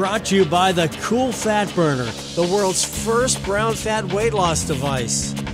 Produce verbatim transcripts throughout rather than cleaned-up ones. brought to you by the Cool Fat Burner, the world's first brown fat weight loss device. Hey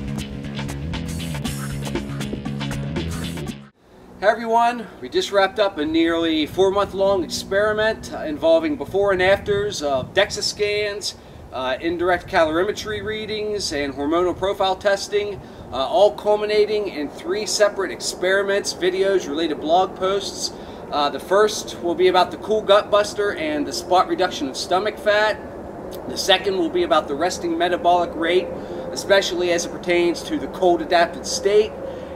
everyone, we just wrapped up a nearly four month long experiment involving before and afters of DEXA scans, uh, indirect calorimetry readings, and hormonal profile testing, uh, all culminating in three separate experiments, videos, related blog posts. Uh, the first will be about the Cool Gut Buster and the spot reduction of stomach fat. The second will be about the resting metabolic rate, especially as it pertains to the cold adapted state.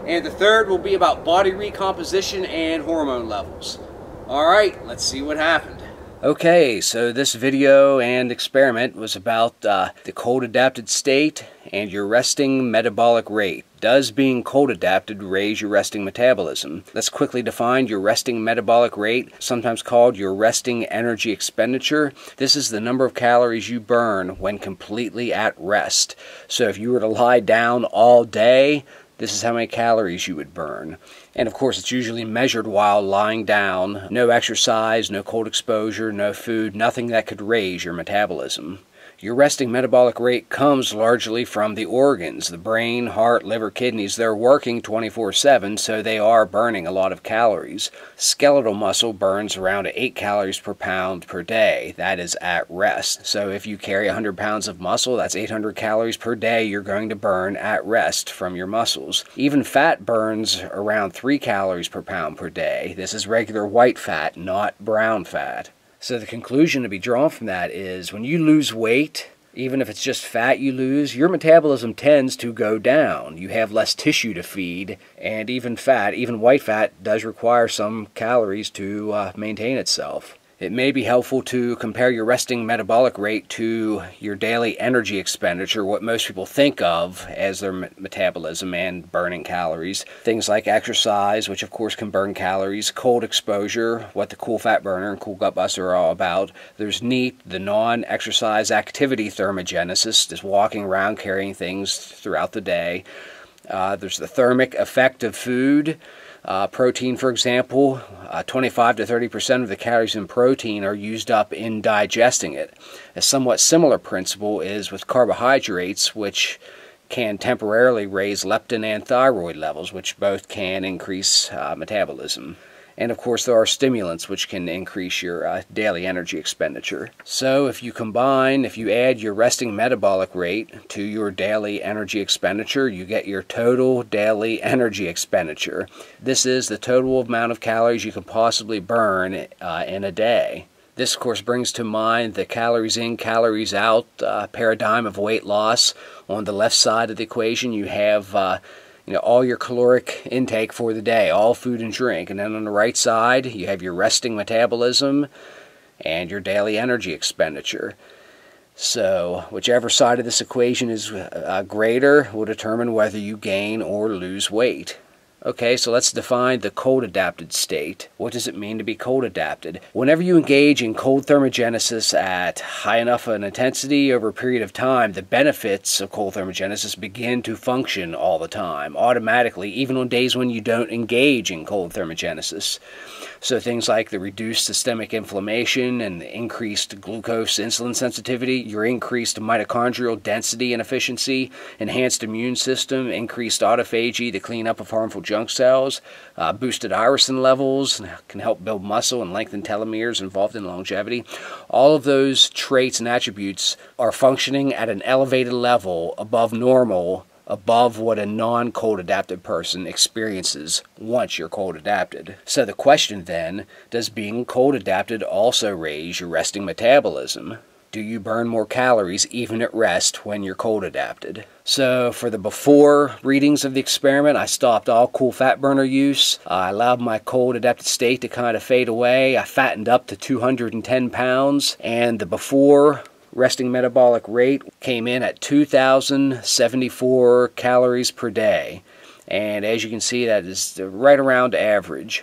And the third will be about body recomposition and hormone levels. All right, let's see what happened. Okay, so this video and experiment was about uh, the cold adapted state and your resting metabolic rate. Does being cold adapted raise your resting metabolism? Let's quickly define your resting metabolic rate, sometimes called your resting energy expenditure. This is the number of calories you burn when completely at rest. So if you were to lie down all day, this is how many calories you would burn. And of course, it's usually measured while lying down. No exercise, no cold exposure, no food, nothing that could raise your metabolism. Your resting metabolic rate comes largely from the organs, the brain, heart, liver, kidneys. They're working twenty-four seven, so they are burning a lot of calories. Skeletal muscle burns around eight calories per pound per day. That is at rest. So if you carry one hundred pounds of muscle, that's eight hundred calories per day you're going to burn at rest from your muscles. Even fat burns around three calories per pound per day. This is regular white fat, not brown fat. So the conclusion to be drawn from that is when you lose weight, even if it's just fat you lose, your metabolism tends to go down. You have less tissue to feed, and even fat, even white fat, does require some calories to uh, maintain itself. It may be helpful to compare your resting metabolic rate to your daily energy expenditure, what most people think of as their metabolism and burning calories. Things like exercise, which of course can burn calories, cold exposure, what the Cool Fat Burner and Cool Gut Buster are all about. There's NEAT, the non-exercise activity thermogenesis, just walking around carrying things throughout the day. Uh, there's the thermic effect of food. Uh, protein, for example, uh, twenty-five to thirty percent of the calories in protein are used up in digesting it. A somewhat similar principle is with carbohydrates, which can temporarily raise leptin and thyroid levels, which both can increase uh, metabolism. And of course there are stimulants which can increase your uh, daily energy expenditure. So if you combine, if you add your resting metabolic rate to your daily energy expenditure, you get your total daily energy expenditure. This is the total amount of calories you can possibly burn uh, in a day. This of course brings to mind the calories in, calories out uh, paradigm of weight loss. On the left side of the equation you have uh, You know, all your caloric intake for the day, all food and drink. And then on the right side, you have your resting metabolism and your daily energy expenditure. So whichever side of this equation is uh, greater will determine whether you gain or lose weight. Okay, so let's define the cold adapted state. What does it mean to be cold adapted? Whenever you engage in cold thermogenesis at high enough an intensity over a period of time, the benefits of cold thermogenesis begin to function all the time, automatically, even on days when you don't engage in cold thermogenesis. So things like the reduced systemic inflammation and the increased glucose insulin sensitivity, your increased mitochondrial density and efficiency, enhanced immune system, increased autophagy, the cleanup of harmful junk cells, uh, boosted irisin levels, can help build muscle and lengthen telomeres involved in longevity. All of those traits and attributes are functioning at an elevated level above normal, above what a non-cold adapted person experiences once you're cold adapted. So the question then, does being cold adapted also raise your resting metabolism? Do you burn more calories even at rest when you're cold adapted? So for the before readings of the experiment, I stopped all Cool Fat Burner use. I allowed my cold adapted state to kind of fade away. I fattened up to two hundred ten pounds, and the before resting metabolic rate came in at two thousand seventy-four calories per day, and as you can see, that is right around average.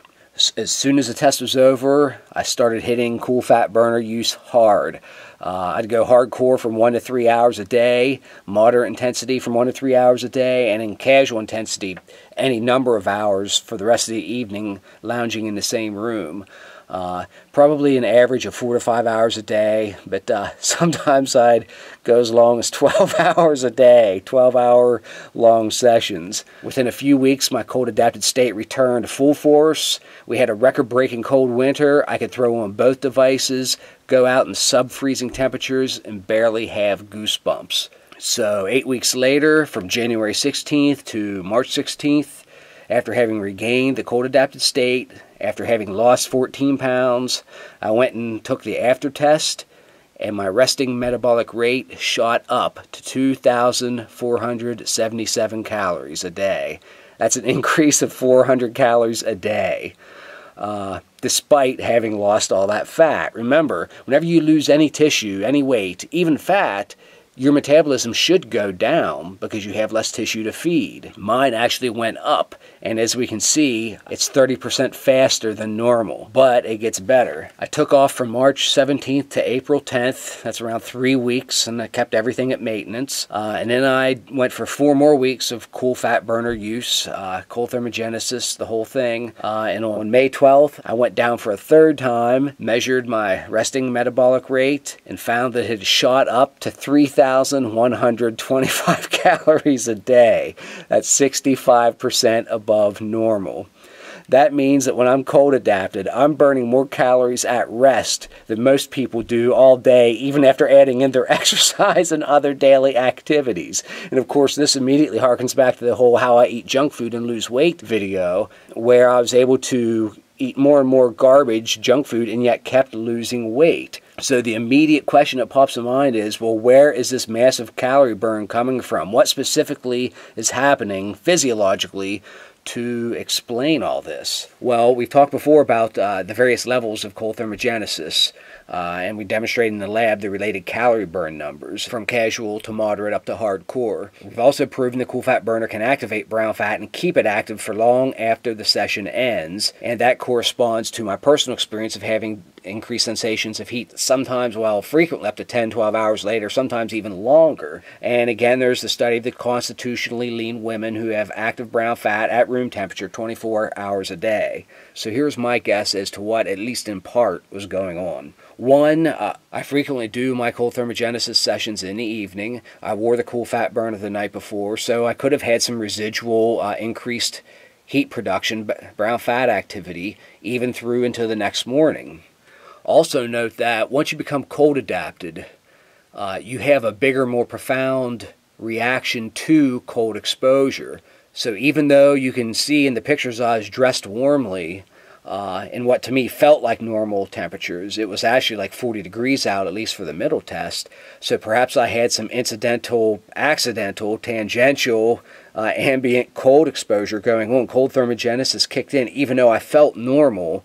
As soon as the test was over, I started hitting Cool Fat Burner use hard. Uh, I'd go hardcore from one to three hours a day, moderate intensity from one to three hours a day, and in casual intensity, any number of hours for the rest of the evening, lounging in the same room. Uh, probably an average of four to five hours a day, but uh, sometimes I'd go as long as twelve hours a day, twelve hour long sessions. Within a few weeks, my cold adapted state returned to full force. We had a record-breaking cold winter. I could throw on both devices, go out in sub-freezing temperatures, and barely have goosebumps. So eight weeks later, from January sixteenth to March sixteenth, after having regained the cold adapted state, after having lost fourteen pounds, I went and took the after test, and my resting metabolic rate shot up to two thousand four hundred seventy-seven calories a day. That's an increase of four hundred calories a day, uh, despite having lost all that fat. Remember, whenever you lose any tissue, any weight, even fat, your metabolism should go down because you have less tissue to feed. Mine actually went up, and as we can see, it's thirty percent faster than normal, but it gets better. I took off from March seventeenth to April tenth. That's around three weeks, and I kept everything at maintenance. Uh, and then I went for four more weeks of Cool Fat Burner use, uh, cold thermogenesis, the whole thing. Uh, and on May twelfth, I went down for a third time, measured my resting metabolic rate, and found that it had shot up to three thousand one hundred twenty-five calories a day. That's sixty-five percent above normal. That means that when I'm cold adapted, I'm burning more calories at rest than most people do all day, even after adding in their exercise and other daily activities. And of course, this immediately harkens back to the whole how I eat junk food and lose weight video, where I was able to eat more and more garbage, junk food, and yet kept losing weight. So the immediate question that pops in mind is, well, where is this massive calorie burn coming from? What specifically is happening physiologically to explain all this? Well, we've talked before about uh, the various levels of cold thermogenesis, uh, and we demonstrated in the lab the related calorie burn numbers from casual to moderate up to hardcore. We've also proven the Cool Fat Burner can activate brown fat and keep it active for long after the session ends, and that corresponds to my personal experience of having increased sensations of heat, sometimes, well, frequently up to ten, twelve hours later, sometimes even longer. And again, there's the study of the constitutionally lean women who have active brown fat at room temperature twenty-four hours a day. So here's my guess as to what, at least in part, was going on. One, uh, I frequently do my cold thermogenesis sessions in the evening. I wore the Cool Fat Burner the night before, so I could have had some residual uh, increased heat production, brown fat activity, even through until the next morning. Also note that once you become cold adapted, uh, you have a bigger, more profound reaction to cold exposure. So even though you can see in the pictures I was dressed warmly uh, in what to me felt like normal temperatures, it was actually like forty degrees out, at least for the middle test. So perhaps I had some incidental, accidental, tangential uh, ambient cold exposure going on. Cold thermogenesis kicked in even though I felt normal.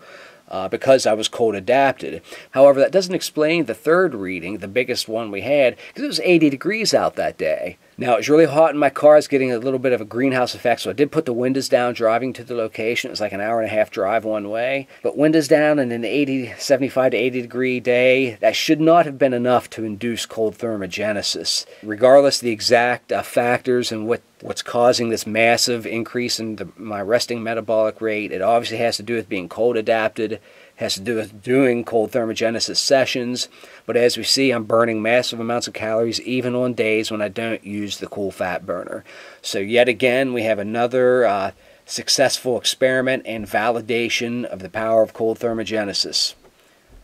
Uh, because I was cold adapted. However, that doesn't explain the third reading, the biggest one we had, because it was eighty degrees out that day. Now, it was really hot in my car. I was getting a little bit of a greenhouse effect, so I did put the windows down driving to the location. It was like an hour and a half drive one way. But windows down and an eighty, seventy-five to eighty degree day, that should not have been enough to induce cold thermogenesis. Regardless of the exact uh, factors and what What's causing this massive increase in the, my resting metabolic rate, it obviously has to do with being cold adapted, has to do with doing cold thermogenesis sessions, but as we see, I'm burning massive amounts of calories even on days when I don't use the Cool Fat Burner. So yet again, we have another uh, successful experiment and validation of the power of cold thermogenesis.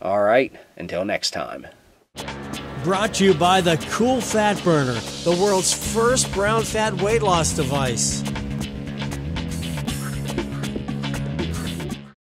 All right, until next time. Brought to you by the Cool Fat Burner, the world's first brown fat weight loss device.